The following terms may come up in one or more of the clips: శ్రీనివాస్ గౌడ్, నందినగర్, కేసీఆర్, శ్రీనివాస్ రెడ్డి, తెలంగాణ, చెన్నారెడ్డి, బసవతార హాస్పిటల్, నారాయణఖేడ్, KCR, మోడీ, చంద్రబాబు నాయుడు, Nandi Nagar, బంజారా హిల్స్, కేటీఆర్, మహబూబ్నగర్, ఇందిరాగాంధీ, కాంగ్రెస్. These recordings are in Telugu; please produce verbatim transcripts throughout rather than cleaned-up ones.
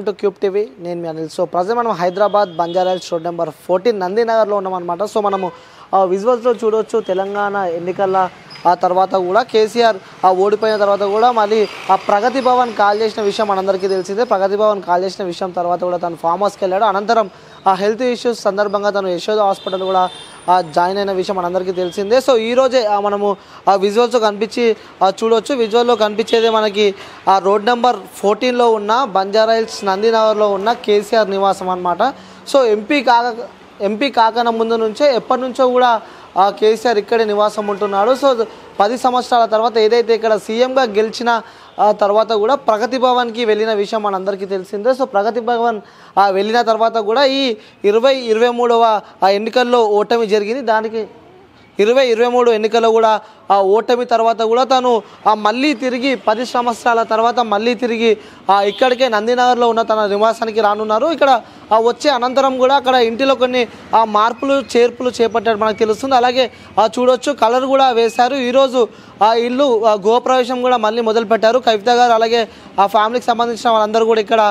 टू क्यूब टीवी नेनु मी अनिल। सो प्रजेंट मन Hyderabad Banjara hills road number fourteen Nandi Nagar लो उन्नामन्नमाट। सो मन विजुअल्स लो चूडोच्चु तेलंगाणा एन्निकल्ल आ तर्वात कूडा केसीआर आ ओडिपोयिन तर्वात कूडा मल्ली आ प्रगति भवन काल चेसिन विषयं मनंदरिकी तेलिसिंदे। प्रगति भवन काल चेसिन विषयं तर्वात कूडा तानु फार्म हाउस केल्लाडु। अनंतरम आ हेल्थ इश्यूस संदर्भंगा तानु यशोदा हास्पिटल कूडा జాయిన్ అయిన విషయం మనందరికీ తెలిసిందే। సో ఈ రోజే మనము ఆ విజువల్స్ కనిపించి చూడొచ్చు। విజువల్లో కనిపించేదే మనకి ఆ రోడ్ నెంబర్ ఫోర్టీన్లో ఉన్న బంజారా హిల్స్ నందినగర్లో ఉన్న కేసీఆర్ నివాసం అన్నమాట। సో ఎంపీ కాక ఎంపీ కాకన ముందు నుంచే ఎప్పటి నుంచో కూడా ఆ కేసీఆర్ ఇక్కడే నివాసం ఉంటున్నాడు। సో పది సంవత్సరాల తర్వాత ఏదైతే ఇక్కడ సీఎంగా గెలిచిన తర్వాత కూడా ప్రగతి భవన్కి వెళ్ళిన విషయం మనందరికీ తెలిసిందే। సో ప్రగతి భవన్ వెళ్ళిన తర్వాత కూడా ఈ ఇరవై ఇరవై మూడవ ఎన్నికల్లో ఓటమి జరిగింది। దానికి ఇరవై ఇరవై మూడు ఎన్నికల్లో కూడా ఆ ఓటమి తర్వాత కూడా తను ఆ మళ్ళీ తిరిగి పది సంవత్సరాల తర్వాత మళ్ళీ తిరిగి ఆ ఇక్కడికే నందినగర్లో ఉన్న తన నివాసానికి రానున్నారు। ఇక్కడ ఆ వచ్చే అనంతరం కూడా అక్కడ ఇంటిలో కొన్ని ఆ మార్పులు చేర్పులు చేపట్టారు మనకు తెలుస్తుంది। అలాగే ఆ చూడొచ్చు కలర్ కూడా వేశారు। ఈరోజు ఆ ఇల్లు గోప్రవేశం కూడా మళ్ళీ మొదలు పెట్టారు కవిత గారు। అలాగే ఆ ఫ్యామిలీకి సంబంధించిన వాళ్ళందరూ కూడా ఇక్కడ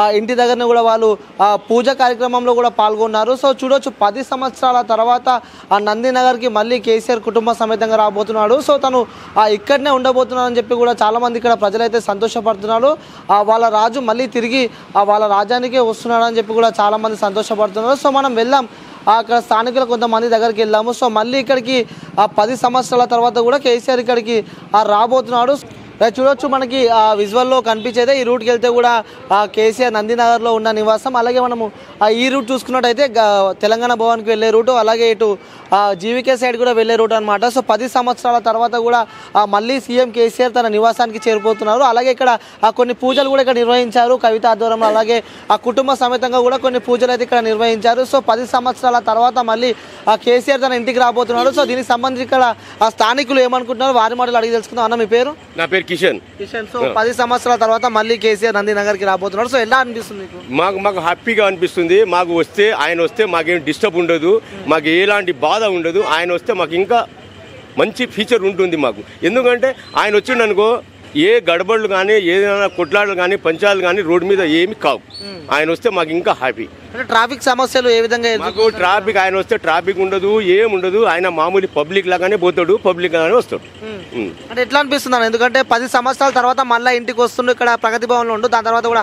ఆ ఇంటి దగ్గరనే కూడా వాళ్ళు ఆ పూజ కార్యక్రమంలో కూడా పాల్గొన్నారు। సో చూడొచ్చు పది సంవత్సరాల తర్వాత ఆ నందినగర్కి మళ్ళీ కేసీఆర్ కుటుంబ సమేతంగా రాబోతున్నారు। సో తను ఇక్కడనే ఉండబోతున్నానని చెప్పి కూడా చాలామంది ఇక్కడ ప్రజలైతే సంతోషపడుతున్నారు। వాళ్ళ రాజు మళ్ళీ తిరిగి వాళ్ళ రాజ్యానికే వస్తున్నాడని చెప్పి కూడా చాలామంది సంతోషపడుతున్నారు। సో మనం వెళ్దాం అక్కడ స్థానికులు కొంతమంది దగ్గరికి వెళ్ళాము। సో మళ్ళీ ఇక్కడికి ఆ పది సంవత్సరాల తర్వాత కూడా కేసీఆర్ ఇక్కడికి రాబోతున్నాడు। చూడొచ్చు మనకి ఆ విజువల్లో కనిపించేదే ఈ రూట్కి వెళ్తే కూడా ఆ కేసీఆర్ నందినగర్లో ఉన్న నివాసం। అలాగే మనము ఈ రూట్ చూసుకున్నట్టయితే తెలంగాణ భవన్కి వెళ్ళే రూటు, అలాగే ఇటు జీవికే సైడ్ కూడా వెళ్ళే రూట్ అనమాట। సో పది సంవత్సరాల తర్వాత కూడా మళ్ళీ సీఎం కేసీఆర్ తన నివాసానికి చేరిపోతున్నారు। అలాగే ఇక్కడ కొన్ని పూజలు కూడా ఇక్కడ నిర్వహించారు కవిత ఆధ్వర్యంలో, అలాగే ఆ కుటుంబ సమేతంగా కూడా కొన్ని పూజలు అయితే ఇక్కడ నిర్వహించారు। సో పది సంవత్సరాల తర్వాత మళ్ళీ ఆ కేసీఆర్ తన ఇంటికి రాబోతున్నారు। సో దీనికి సంబంధించి ఇక్కడ ఆ స్థానికులు ఏమనుకుంటున్నారు వారి మాటలు అడిగి తెలుసుకుందాం। అన్న మీ పేరు? నా పేరు కిషన్ కిషన్ సో పది సంవత్సరాల తర్వాత మళ్ళీ కేసీఆర్ నందినగర్కి రాబోతున్నారు। సో ఎలా అనిపిస్తుంది? మాకు మాకు హ్యాపీగా అనిపిస్తుంది। మాకు వస్తే ఆయన వస్తే మాకేం డిస్టర్బ్ ఉండదు, మాకు ఎలాంటి బాధ ఉండదు। ఆయన వస్తే మాకు ఇంకా మంచి ఫ్యూచర్ ఉంటుంది మాకు, ఎందుకంటే ఆయన వచ్చిండనుకో ఏ గడబడులు కానీ ఏదైనా కొట్లాడలు కానీ పంచాలు కానీ రోడ్డు మీద ఏమి కావు। ఆయన వస్తే మాకు ఇంకా హ్యాపీ। ట్రాఫిక్ సమస్యలు ఏ విధంగా? మాకు ట్రాఫిక్ ఆయన వస్తే ట్రాఫిక్ ఉండదు, ఏముండదు। ఆయన మామూలు పబ్లిక్ లాగానే పోతాడు, పబ్లిక్ లాగానే వస్తాడు। అంటే ఎట్లా అనిపిస్తున్నాను, ఎందుకంటే పది సంవత్సరాల తర్వాత మళ్ళీ ఇంటికి వస్తున్నాడు, ఇక్కడ ప్రగతి భవన్లో ఉండు, దాని తర్వాత కూడా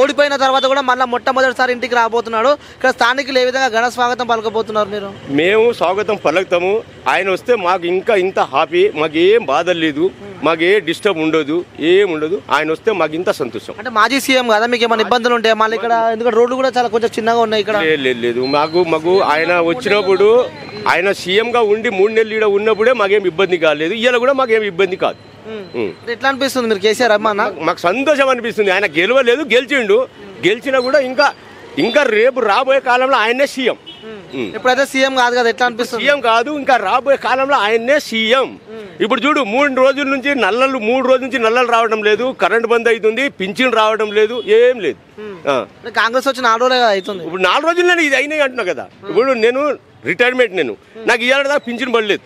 ఓడిపోయిన తర్వాత కూడా మళ్ళీ మొట్టమొదటిసారి ఇంటికి రాబోతున్నాడు। ఇక్కడ స్థానికులు ఏ విధంగా ఘన స్వాగతం పలకబోతున్నారు మీరు? మేము స్వాగతం పలుకుతాము। ఆయన వస్తే మాకు ఇంకా ఇంత హ్యాపీ, మాకు ఏం బాధలు లేదు, మాకు ఏ డిస్టర్బ్ ఉండదు, ఏముండదు। ఆయన వస్తే మాకు ఇంత సంతోషం। అంటే మాజీ సీఎం కదా, మీకు ఏమైనా ఇబ్బందులు ఉంటాయి మళ్ళీ ఇక్కడ? ఎందుకంటే రోడ్లు కూడా చాలా కొంచెం చిన్నగా ఉన్నాయి ఇక్కడ। లేదు లేదు, మాకు మాకు ఆయన వచ్చినప్పుడు ఆయన సీఎంగా ఉండి మూడు నెలలు ఇక్కడ ఉన్నప్పుడే మాకేం ఇబ్బంది కాలేదు, ఇలా కూడా మాకేం ఇబ్బంది కాదు। ఎట్లా అనిపిస్తుంది మీరు కేసీఆర్ అమ్మా? మాకు సంతోషం అనిపిస్తుంది। ఆయన గెలవలేదు, గెలిచిండు, గెలిచినా కూడా ఇంకా ఇంకా రేపు రాబోయే కాలంలో ఆయనే సీఎం। ఎప్పుడైతే సీఎం కాదు కదా, ఎట్లా అనిపిస్తుంది? సీఎం కాదు, ఇంకా రాబోయే కాలంలో ఆయనే సీఎం। ఇప్పుడు చూడు, మూడు రోజుల నుంచి నల్లలు మూడు రోజుల నుంచి నల్లలు రావడం లేదు, కరెంట్ బంద్ అవుతుంది, పింఛన్ రావడం లేదు, ఏం లేదు। కాంగ్రెస్ వచ్చి నాలుగు రోజులే అవుతుంది, ఇప్పుడు నాలుగు రోజుల్లోనే ఇది అయినాయి అంటున్నా కదా। ఇప్పుడు నేను రిటైర్మెంట్, నేను నాకు ఇవాళ దాకా పింఛన్ పడలేదు,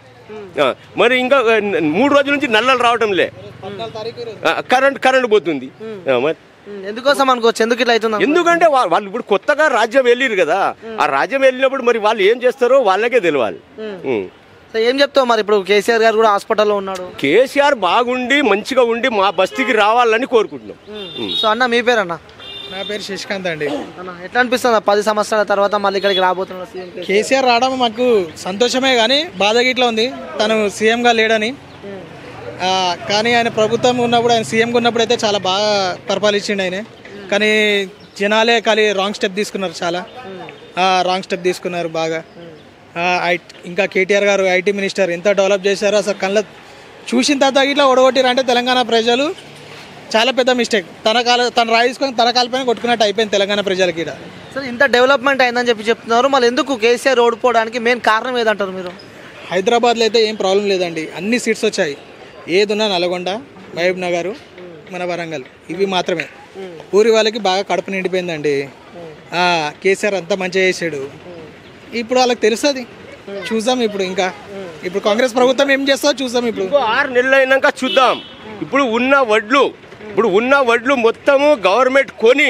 మరి ఇంకా మూడు రోజుల నుంచి నల్లలు రావడం లే, కరెంట్ కరెంట్ పోతుంది। మరి ఎందుకోసం అనుకోవచ్చు, ఎందుకు ఇట్లా అవుతుంది? ఎందుకంటే వాళ్ళు ఇప్పుడు కొత్తగా రాజ్యం వెళ్ళారు కదా, ఆ రాజ్యం వెళ్ళినప్పుడు మరి వాళ్ళు ఏం చేస్తారో వాళ్ళకే తెలియాలి। ఏం చెప్తావు మరి? ఇప్పుడు కేసీఆర్ గారు కూడా హాస్పిటల్లో ఉన్నాడు, కేసీఆర్ బాగుండి మంచిగా ఉండి మా బస్తీకి రావాలని కోరుకుంటున్నాం। సో అన్న మీ పేరు? అన్న నా పేరు శశికాంత్ అండి। ఎట్లా అనిపిస్తుంది పది సంవత్సరాల తర్వాత మళ్ళీ ఇక్కడికి రాబోతున్నాడు కేసీఆర్? రావడం మాకు సంతోషమే, కానీ బాధ గిట్లా ఉంది తను సీఎంగా లేడని। కానీ ఆయన ప్రభుత్వం ఉన్నప్పుడు, ఆయన సీఎంగా ఉన్నప్పుడు అయితే చాలా బాగా పరిపాలించిండు ఆయన, కానీ జనాలే కానీ రాంగ్ స్టెప్ తీసుకున్నారు, చాలా రాంగ్ స్టెప్ తీసుకున్నారు బాగా। ఇంకా కేటీఆర్ గారు ఐటీ మినిస్టర్ ఎంత డెవలప్ చేశారో అసలు కళ్ళ చూసిన తర్వాత ఇట్లా ఓడగొట్టారు అంటే తెలంగాణ ప్రజలు చాలా పెద్ద మిస్టేక్। తన కాల తన రాయించుకొని తన కాలపైన కొట్టుకున్నట్టు అయిపోయింది తెలంగాణ ప్రజలకి ఇక్కడ సార్। ఇంత డెవలప్మెంట్ అయిందని చెప్పి చెప్తున్నారు, మళ్ళీ ఎందుకు కేసీఆర్ ఓడిపోవడానికి మెయిన్ కారణం ఏదంటారు మీరు? హైదరాబాద్లో అయితే ఏం ప్రాబ్లం లేదండి, అన్ని సీట్స్ వచ్చాయి, ఏదున్నా నల్గొండ, మహబూబ్ నగర్, మన వరంగల్, ఇవి మాత్రమే। ఊరి వాళ్ళకి బాగా కడుపు నిండిపోయిందండి, కేసీఆర్ అంతా మంచిగా చేశాడు, ఇప్పుడు వాళ్ళకి తెలుస్తుంది, చూద్దాం ఇప్పుడు। ఇంకా ఇప్పుడు కాంగ్రెస్ ప్రభుత్వం ఏం చేస్తుందో చూద్దాం, ఇప్పుడు ఆరు నెలలు అయినాక చూద్దాం। ఇప్పుడు ఉన్న వడ్లు ఇప్పుడు ఉన్న వడ్లు మొత్తము గవర్నమెంట్ కొని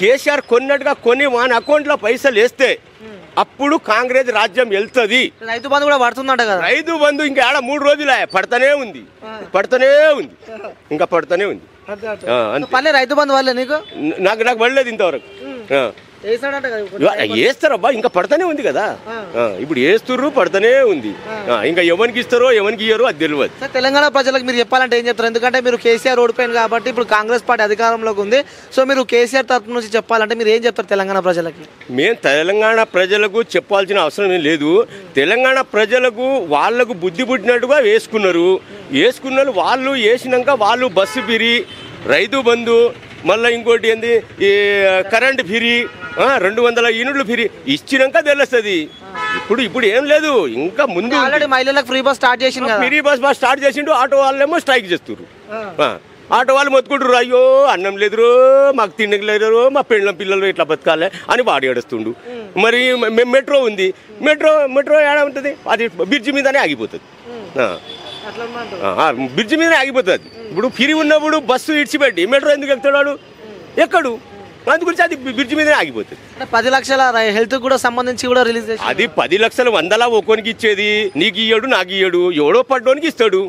కేసీఆర్ కొన్నట్టుగా కొని వాన్ అకౌంట్లో పైసలు వేస్తే అప్పుడు కాంగ్రెస్ రాజ్యం వెళ్తుంది. రైతు బంధు కూడా పడుతుందట కదా. రైతు బంధు ఇంకా ఆడ మూడు రోజులే పడతానే ఉంది పడతానే ఉంది ఇంకా పడతానే ఉంది. పల్లె రైతు బంధు వల్ల నీకు నాకు నాకు పడలేదు ఇంతవరకు. వేస్తారబ్బా ఇంకా పడతానే ఉంది కదా. ఇప్పుడు వేస్తుర్రు పడతానే ఉంది. ఇంకా ఎవరికి ఇస్తారో ఎవరికి ఇయ్యరో అది తెలియదు. తెలంగాణ ప్రజలకు మీరు చెప్పాలంటే ఏం చెప్తారు? ఎందుకంటే మీరు కేసీఆర్ ఓడిపోయింది కాబట్టి ఇప్పుడు కాంగ్రెస్ పార్టీ అధికారంలోకి ఉంది. సో మీరు కేసీఆర్ తరఫు నుంచి చెప్పాలంటే మీరు ఏం చెప్తారు తెలంగాణ ప్రజలకి? మేము తెలంగాణ ప్రజలకు చెప్పాల్సిన అవసరం ఏం లేదు. తెలంగాణ ప్రజలకు వాళ్ళకు బుద్ధి పుట్టినట్టుగా వేసుకున్నారు. వేసుకున్న వాళ్ళు వేసినాక వాళ్ళు బస్సు ఫిరి, రైతు బంధు, మళ్ళీ ఇంకోటి ఏంది ఈ కరెంట్ ఫిరి, రెండు వందల యూనిట్లు ఫిరి ఇచ్చినాక తెలుస్తుంది. ఇప్పుడు ఇప్పుడు ఏం లేదు. ఇంకా ముందు మహిళలకు ఫ్రీ బస్ స్టార్ట్ చేసి ఫ్రీ బస్ బస్ స్టార్ట్ చేసిండు. ఆటో వాళ్ళేమో స్ట్రైక్ చేస్తున్నారు. ఆటో వాళ్ళు మొత్తుకుంటారు, అయ్యో అన్నం లేదురు, మాకు తిండికి లేదురు, మా పెళ్ళ పిల్లలు ఇట్లా బతకాలి అని వాడి ఏడుస్తుండు. మరి మెట్రో ఉంది, మెట్రో మెట్రో ఏడా ఉంటుంది, అది బ్రిడ్జ్ మీదనే ఆగిపోతుంది. బ్రిడ్జ్ మీదనే ఆగిపోతుంది. ఇప్పుడు ఫిరి ఉన్నప్పుడు బస్సు ఇడిచిపెట్టి మెట్రో ఎందుకు ఎక్కుతాడు వాడు? ఎక్కడు? అందు గురించి అది బ్రిడ్జ్ మీదనే ఆగిపోతుంది. పది లక్షల హెల్త్ కూడా సంబంధించి కూడా రిలీజ్ చేసి అది పది లక్షలు వందలా ఒక్కోనికి ఇచ్చేది. నీకు ఇయ్యడు, నాకు ఇయ్యడు, ఎవడో పడ్డోనికి ఇస్తాడు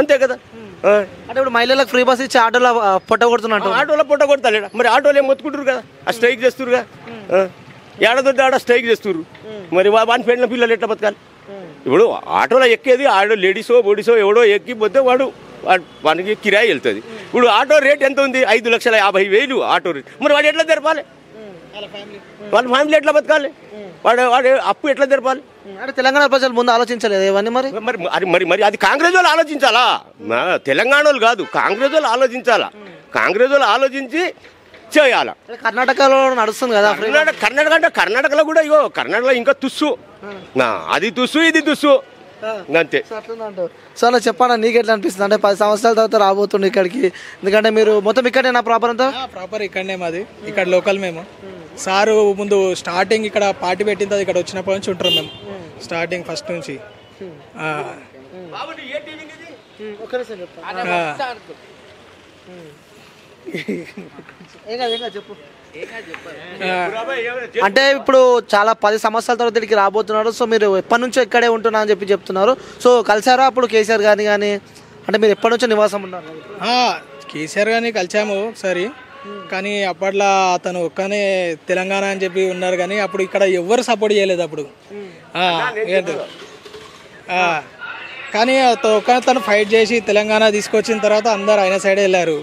అంతే కదా. అంటే ఇప్పుడు మహిళలకు ఫ్రీ బస్ ఇచ్చి ఆటోలో పొట్ట కొడుతున్నాడు. ఆటోలో పొట్ట కొడతాడు. మరి ఆటోలు ఏం మొత్తుకుంటారు కదా, ఆ స్ట్రైక్ చేస్తురుగా, ఏడాది ఆడ స్ట్రైక్ చేస్తున్నారు. మరి వాని పెళ్ళ పిల్లలు ఎట్లా బతకాలి? ఇప్పుడు ఆటోలో ఎక్కేది ఆడో లేడీసో బోడీసో ఎవడో ఎక్కిపోతే వాడు వానికి కిరాయి వెళ్తుంది. ఇప్పుడు ఆటో రేట్ ఎంత ఉంది? ఐదు లక్షల యాభై వేలు ఆటో రేట్. మరి వాడు ఎట్లా తెరపాలి? వాళ్ళ ఫ్యామిలీ ఎట్లా బతకాలి? వాడు వాడు అప్పు ఎట్లా తెరపాలి? అంటే తెలంగాణ ప్రజలు ముందు ఆలోచించలేదు ఇవన్నీ. మరి మరి మరి మరి అది కాంగ్రెస్ వాళ్ళు ఆలోచించాలా? తెలంగాణ వాళ్ళు కాదు, కాంగ్రెస్ వాళ్ళు ఆలోచించాలా. కాంగ్రెస్ వాళ్ళు ఆలోచించి చేయాలా. కర్ణాటకలో నడుస్తుంది కదా. కర్ణాటక కర్ణాటక అంటే కర్ణాటకలో కూడా ఇగో కర్ణాటకలో ఇంకా తుస్సు, అది తుస్సు ఇది తుస్సు అంతే. సో అలా చెప్పాను. నీకు ఎట్లా అనిపిస్తుంది? అంటే పది సంవత్సరాల తర్వాత రాబోతుంది ఇక్కడికి. ఎందుకంటే మీరు మొత్తం ఇక్కడే నా ప్రాపర్ అంతా? ప్రాపర్ ఇక్కడనే మాది, ఇక్కడ లోకల్ మేము. సారు ముందు స్టార్టింగ్ ఇక్కడ పార్టీ పెట్టింది, అది ఇక్కడ వచ్చినప్పటి నుంచి ఉంటారు మేము స్టార్టింగ్ ఫస్ట్ నుంచి. అంటే ఇప్పుడు చాలా పది సంవత్సరాల తర్వాత ఇక్కడికి రాబోతున్నారు. సో మీరు ఎప్పటి నుంచో ఇక్కడే ఉంటున్నా అని చెప్పి చెప్తున్నారు. సో కలిసారా అప్పుడు కేసీఆర్ గారిని కానీ? అంటే మీరు ఎప్పటి నుంచో నివాసం ఉన్నారు? కేసీఆర్ గారిని కలిసాము ఒకసారి, కానీ అప్పట్లో అతను ఒక్కనే తెలంగాణ అని చెప్పి ఉన్నారు. కానీ అప్పుడు ఇక్కడ ఎవ్వరు సపోర్ట్ చేయలేదు అప్పుడు. కానీ తను ఫైట్ చేసి తెలంగాణ తీసుకొచ్చిన తర్వాత అందరు ఆయన సైడ్ వెళ్ళారు.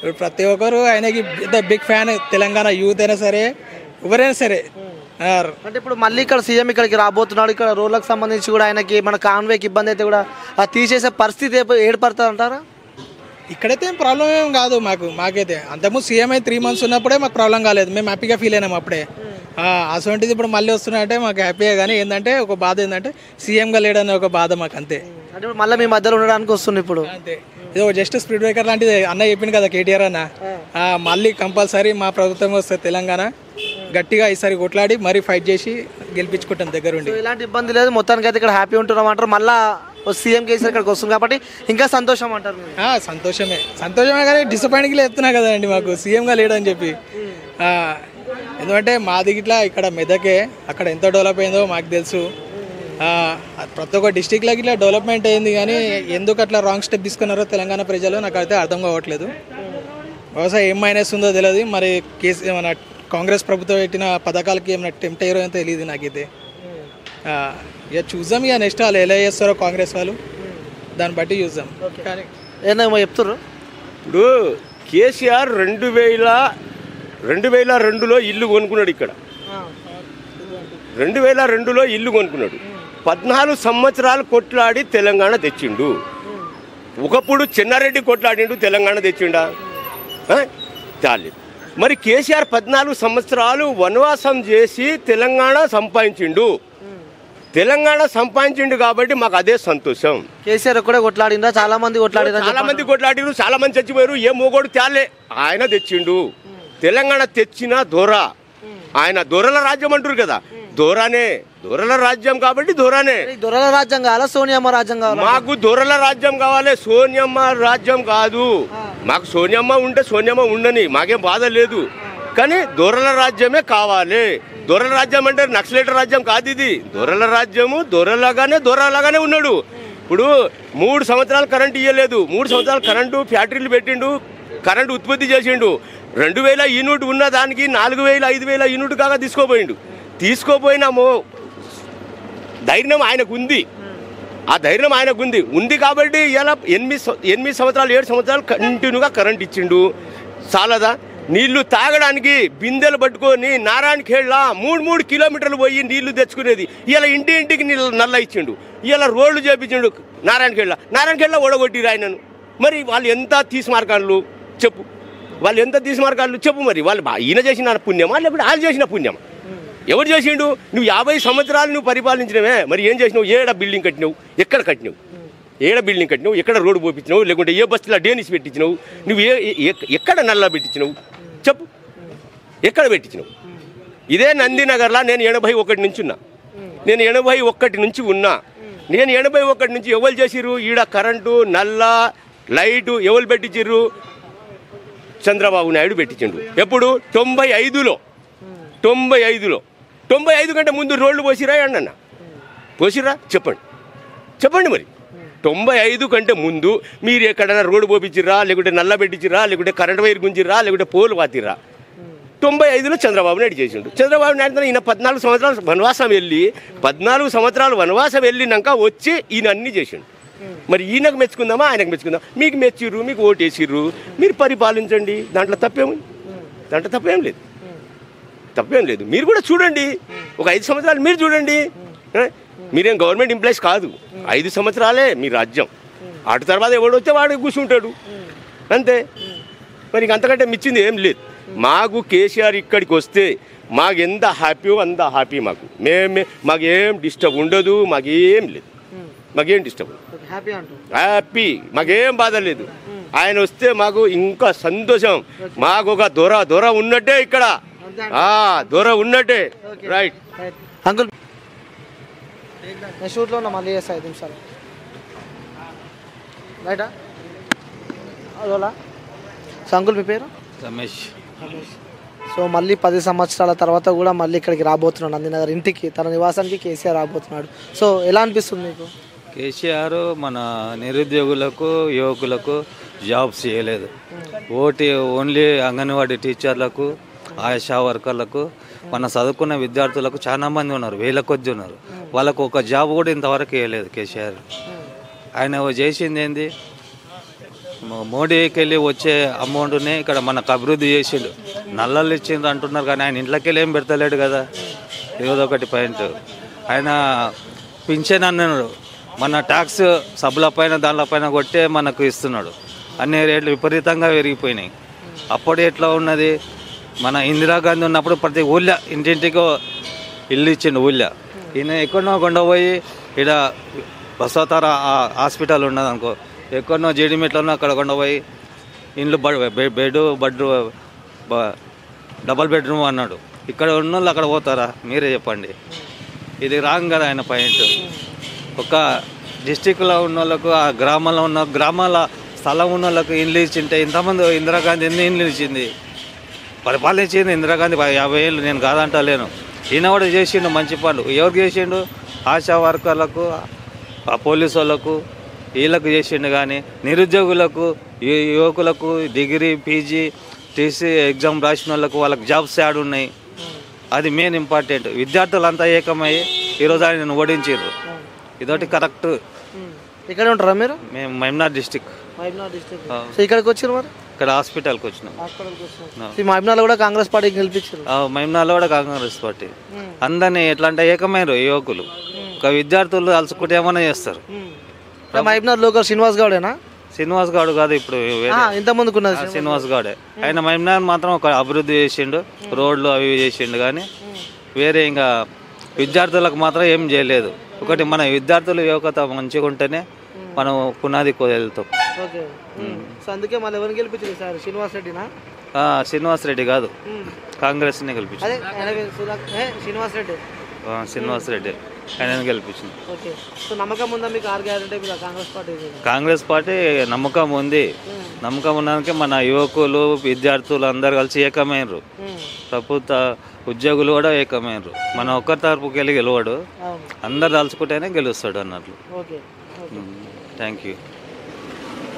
ఇప్పుడు ప్రతి ఒక్కరు ఆయనకి పెద్ద బిగ్ ఫ్యాన్. తెలంగాణ యూత్ అయినా సరే ఎవరైనా సరే. అంటే ఇప్పుడు మళ్ళీ ఇక్కడ సీఎం ఇక్కడికి రాబోతున్నాడు. ఇక్కడ రోడ్లకు సంబంధించి కూడా ఆయనకి మన కాన్వేకి ఇబ్బంది అయితే కూడా అది తీసేసే పరిస్థితి ఏర్పడతారు అంటారా? ఇక్కడైతే ఏం ప్రాబ్లం ఏం కాదు మాకు. మాకైతే అంతకుముందు సీఎం అయితే త్రీ మంత్స్ ఉన్నప్పుడే మాకు ప్రాబ్లం కాలేదు. మేము హ్యాపీగా ఫీల్ అయినాము అప్పుడే. అటువంటిది ఇప్పుడు మళ్ళీ వస్తున్నాయంటే మాకు హ్యాపీగా. కానీ ఏంటంటే ఒక బాధ ఏంటంటే సీఎంగా లేడనే ఒక బాధ మాకు అంతే. అంటే మళ్ళీ మీ మధ్యలో ఉండడానికి వస్తుంది ఇప్పుడు అంతే. ఏదో జస్ట్ స్పీడ్ బ్రేకర్ లాంటిది అన్న చెప్పింది కదా కేటీఆర్ అన్న. మళ్ళీ కంపల్సరీ మా ప్రభుత్వం వస్తుంది తెలంగాణ గట్టిగా ఈసారి కొట్లాడి మరీ ఫైట్ చేసి గెలిపించుకుంటాం దగ్గర ఉండి. ఇలాంటి ఇబ్బంది లేదు మొత్తానికి అయితే ఇక్కడ హ్యాపీ ఉంటున్నాం అంటారు. మళ్ళీ సీఎం కేసీఆర్ ఇక్కడికి వస్తుంది కాబట్టి ఇంకా సంతోషం అంటారు. సంతోషమే సంతోషమే కానీ డిసప్పాయింట్గా చెప్తున్నా కదండి మాకు సీఎంగా లేడని చెప్పి. ఎందుకంటే మాది ఇట్లా ఇక్కడ మెదకే అక్కడ ఎంత డెవలప్ అయిందో మాకు తెలుసు. ప్రతి ఒక్క డిస్టిక్లోకి ఇట్లా డెవలప్మెంట్ అయింది. కానీ ఎందుకు అట్లా రాంగ్ స్టెప్ తీసుకున్నారో తెలంగాణ ప్రజలు నాకైతే అర్థం కావట్లేదు. బహుశా ఏం మైనస్ ఉందో తెలియదు. మరి కేసు ఏమైనా కాంగ్రెస్ ప్రభుత్వం పెట్టిన పథకాలకి ఏమైనా టెంప్ట్ అయ్యారో అని తెలియదు నాకైతే. ఇక చూద్దాం ఇక నెక్స్ట్ వాళ్ళు ఎలా చేస్తారో కాంగ్రెస్ వాళ్ళు, దాన్ని బట్టి చూద్దాం. కానీ ఏమో చెప్తున్నారు ఇప్పుడు కేసీఆర్ రెండు వేల రెండు వేల రెండులో ఇల్లు కొనుక్కున్నాడు. ఇక్కడ రెండు వేల రెండులో ఇల్లు కొనుక్కున్నాడు. పద్నాలుగు సంవత్సరాలు కొట్లాడి తెలంగాణ తెచ్చిండు. ఒకప్పుడు చెన్నారెడ్డి కొట్లాడిండు తెలంగాణ తెచ్చిండా? చాలేదు. మరి కేసీఆర్ పద్నాలుగు సంవత్సరాలు వనవాసం చేసి తెలంగాణ సంపాదించిండు. తెలంగాణ సంపాదించిండు కాబట్టి మాకు అదే సంతోషం. కేసీఆర్ కూడా కొట్లాడిందా? చాలా మంది కొట్లాడినా, చాలా మంది కొట్లాడిరు, చాలా మంది చచ్చిపోయారు. ఏ మోగోడు తేలే, ఆయన తెచ్చిండు. తెలంగాణ తెచ్చిన దొర ఆయన. దొరల రాజ్యం అంటారు కదా, దొరనే దొరల రాజ్యం కాబట్టి దొరనే. దొరల రాజ్యం కావాలా సోనియమ్మ రాజ్యం కావాలి? మాకు దొరల రాజ్యం కావాలి, సోనియమ్మ రాజ్యం కాదు. మాకు సోనియమ్మ ఉంటే సోనియమ్మ ఉండని మాకేం బాధ లేదు. కానీ దొరల రాజ్యమే కావాలి. దొరల రాజ్యం అంటే నక్సలైట్ రాజ్యం కాదు ఇది. దొరల రాజ్యము దొరలాగానే దొరలాగానే ఉన్నాడు. ఇప్పుడు మూడు సంవత్సరాలు కరెంటు ఇవ్వలేదు, మూడు సంవత్సరాలు కరెంటు ఫ్యాక్టరీలు పెట్టిండు, కరెంటు ఉత్పత్తి చేసిండు. రెండు వేల యూనిట్ ఉన్న దానికి నాలుగు వేల ఐదు వేల యూనిట్ కాగా తీసుకోపోయిండు. తీసుకోపోయినాము ధైర్యం ఆయనకు ఉంది, ఆ ధైర్యం ఆయనకు ఉంది ఉంది కాబట్టి ఇలా ఎనిమిది ఎనిమిది సంవత్సరాలు ఏడు సంవత్సరాలు కంటిన్యూగా కరెంట్ ఇచ్చిండు. చాలదా నీళ్లు తాగడానికి బిందెలు పట్టుకొని నారాయణఖేడ్లా మూడు మూడు కిలోమీటర్లు పోయి నీళ్లు తెచ్చుకునేది. ఇలా ఇంటి ఇంటికి నీళ్ళు నల్ల ఇచ్చిండు, ఇలా రోడ్లు చేపించిండు. నారాయణఖేడ్లా నారాయణఖేడ్లా ఓడగొట్టిరు ఆయనను. మరి వాళ్ళు ఎంత తీసిమార్గాళ్ళు చెప్పు, వాళ్ళు ఎంత తీసిమార్గాళ్ళు చెప్పు. మరి వాళ్ళు ఈయన చేసిన పుణ్యమా లేకపోతే వాళ్ళు చేసిన పుణ్యమా? ఎవరు చేసిండు? నువ్వు యాభై సంవత్సరాలు నువ్వు పరిపాలించినవే, మరి ఏం చేసినావు? ఏడ బిల్డింగ్ కట్టినావు? ఎక్కడ కట్టినావు? ఏడ బిల్డింగ్ కట్టినావు? ఎక్కడ రోడ్డు పోపించినావు? లేకుంటే ఏ బస్సులో డేనిస్ పెట్టించినావు? నువ్వు ఏ ఎక్కడ నల్లా పెట్టించినావు చెప్పు, ఎక్కడ పెట్టించినావు? ఇదే నందినగర్లా నేను ఎనభై ఒకటి నుంచి ఉన్నా, నేను ఎనభై ఒకటి నుంచి ఉన్నా నేను ఎనభై ఒకటి నుంచి ఎవరు చేసిరు? ఈడ కరెంటు నల్లా లైటు ఎవరు పెట్టించిర్రు? చంద్రబాబు నాయుడు పెట్టించిండు. ఎప్పుడు? తొంభై ఐదులో తొంభై ఐదులో తొంభై ఐదు కంటే ముందు రోడ్లు పోసిరా అన్న పోసిరా చెప్పండి, చెప్పండి. మరి తొంభై ఐదు కంటే ముందు మీరు ఎక్కడైనా రోడ్డు పోపించిరా, లేకుంటే నల్ల పెట్టించిరా, లేకుంటే కరెంట్ వైర్ గుంజిరా, లేకుంటే పోలు వాతిరా? తొంభై ఐదులో చంద్రబాబు నాయుడు చేసిండు. చంద్రబాబు నాయుడు ఈయన పద్నాలుగు సంవత్సరాలు వనవాసం వెళ్ళి పద్నాలుగు సంవత్సరాలు వనవాసం వెళ్ళినాక వచ్చి ఈయన అన్నీ చేసిండు. మరి ఈయనకు మెచ్చుకుందామా ఆయనకు మెచ్చుకుందాం? మీకు మెచ్చిర్రు, మీకు ఓటేసిర్రు, మీరు పరిపాలించండి, దాంట్లో తప్పేముంది? దాంట్లో తప్పేం లేదు, తప్పేం లేదు. మీరు కూడా చూడండి, ఒక ఐదు సంవత్సరాలు మీరు చూడండి. మీరేం గవర్నమెంట్ ఎంప్లాయీస్ కాదు, ఐదు సంవత్సరాలే మీ రాజ్యం. అటు తర్వాత ఎవడు వస్తే వాడు కూర్చుంటాడు అంతే. మరి ఇంక అంతకంటే మిచ్చింది ఏం లేదు. మాకు కేసీఆర్ ఇక్కడికి వస్తే మాకు ఎంత హ్యాపీయో అంత హ్యాపీ. మాకు మేమే మాకు ఏం డిస్టర్బ్ ఉండదు, మాకేం లేదు, మాకేం డిస్టర్బ్ హ్యాపీ, మాకేం బాధ లేదు. ఆయన వస్తే మాకు ఇంకా సంతోషం. మాకు ఒక దొర దొర ఉన్నట్టే ఇక్కడ దూర ఉన్నట్టే. రైట్ అంకుల్, షూట్లో ఉన్నా, మళ్ళీ చేస్తా ఐదు నిమిషాలు. రైటా అదోలా. సో అంకుల్ మీ పేరు? రమేష్. సో మళ్ళీ పది సంవత్సరాల తర్వాత కూడా మళ్ళీ ఇక్కడికి రాబోతున్నాడు, నందినగర్ ఇంటికి, తన నివాసానికి కేసీఆర్ రాబోతున్నాడు. సో ఎలా అనిపిస్తుంది మీకు? కేసీఆర్ మన నిరుద్యోగులకు యువకులకు జాబ్స్ చేయలేదు. ఓటీ ఓన్లీ అంగన్వాడీ టీచర్లకు, ఆశా వర్కర్లకు, మన చదువుకున్న విద్యార్థులకు చాలామంది ఉన్నారు, వేల కొద్ది ఉన్నారు. వాళ్ళకు ఒక జాబ్ కూడా ఇంతవరకు వేయలేదు కేసీఆర్. ఆయన చేసింది ఏంది? మోడీకి వెళ్ళి వచ్చే అమౌంట్ని ఇక్కడ మనకు అభివృద్ధి చేసిండు. నల్లలు ఇచ్చిండ్రు అంటున్నారు కానీ ఆయన ఇంట్లోకి వెళ్ళి ఏం పెడతలేడు కదా. ఏదో ఒకటి పాయింట్. ఆయన పింఛన్ అన్నాడు, మన ట్యాక్స్ సభలపైన దానిపైన కొట్టే మనకు ఇస్తున్నాడు. అన్ని రేట్లు విపరీతంగా పెరిగిపోయినాయి. అప్పుడు ఎట్లా ఉన్నది? మన ఇందిరాగాంధీ ఉన్నప్పుడు ప్రతి ఊళ్ళ ఇంటింటికో ఇల్లు ఇచ్చిండు. ఊళ్ళో ఈయన ఎక్కడనో కొండ పోయి ఇక్కడ బసవతార హాస్పిటల్ ఉన్నది అనుకో, ఎక్కడనో జేడిమెట్లోనో అక్కడ కొండ పోయి ఇండ్లు బెడ్ బెడ్రూమ్ డబల్ బెడ్రూమ్ అన్నాడు. ఇక్కడ ఉన్న వాళ్ళు అక్కడ పోతారా? మీరే చెప్పండి. ఇది రాంగ్ కదా ఆయన పాయింట్. ఒక డిస్టిక్లో ఉన్న వాళ్ళకు, ఆ గ్రామాల్లో ఉన్న గ్రామాల స్థలం ఉన్న వాళ్ళకు ఇండ్లు ఇచ్చింటే ఇంతమంది ఇందిరాగాంధీ ఎన్ని ఇండ్లు ఇచ్చింది, పరిపాలించింది ఇందిరాగాంధీ యాభై ఏళ్ళు, నేను కాదంటలేను. ఈయన కూడా చేసిండు మంచి పనులు. ఎవరికి చేసిండు? ఆశా వర్కర్లకు, ఆ పోలీసు వాళ్ళకు, వీళ్ళకు చేసిండు. కానీ నిరుద్యోగులకు, యువకులకు, డిగ్రీ పీజీ టీసీ ఎగ్జామ్ రాసిన వాళ్ళకు వాళ్ళకి జాబ్స్ యాడ్ ఉన్నాయి. అది మెయిన్ ఇంపార్టెంట్. విద్యార్థులంతా ఏకమయ్యి ఈరోజు ఆయన ఓడించిండ్రు. ఇదొకటి కరెక్ట్. ఇక్కడ ఉంటారా మీరు? మేము మహబూబ్నగర్ డిస్టిక్. ఇక్కడికి వచ్చారు మరి? ఇక్కడ హాస్పిటల్కి వచ్చినాం. మహబూబ్నగర్లో కూడా కాంగ్రెస్ పార్టీకి గెలిపించారు. మహబూబ్నగర్లో కూడా కాంగ్రెస్ పార్టీ. అందరినీ ఎట్లా అంటే ఏకమైన యువకులు, ఒక విద్యార్థులు అలసుకుంటే ఏమైనా చేస్తారు. మహబూబ్నగర్లో ఒక శ్రీనివాస్ గౌడేనా? శ్రీనివాస్ గౌడ్ కాదు, ఇప్పుడు ఇంతకుముందుకు ఉన్నది శ్రీనివాస్ గౌడే. ఆయన మహబూబ్నగర్ మాత్రం ఒక అభివృద్ధి చేసిండు, రోడ్లు అవి చేసిండు. కానీ వేరే ఇంకా విద్యార్థులకు మాత్రం ఏం చేయలేదు. ఒకటి మన విద్యార్థులు యువకత మంచిగా ఉంటేనే మనం పునాది కోదలుతాం. శ్రీనివాస్ రెడ్డి కాదు, కాంగ్రెస్ ని గెలిపించారు శ్రీనివాస్ రెడ్డి. కాంగ్రెస్ పార్టీ నమ్మకం ఉంది. నమ్మకం ఉన్నాకే మన యువకులు విద్యార్థులు అందరు కలిసి ఏకమైనరు, ప్రభుత్వ ఉద్యోగులు కూడా ఏకమైనరు. మన ఒక్క తరపుకి వెళ్ళి గెలవాడు, అందరు దాల్చుకుంటేనే గెలుస్తాడు అన్నట్లు. Thank you.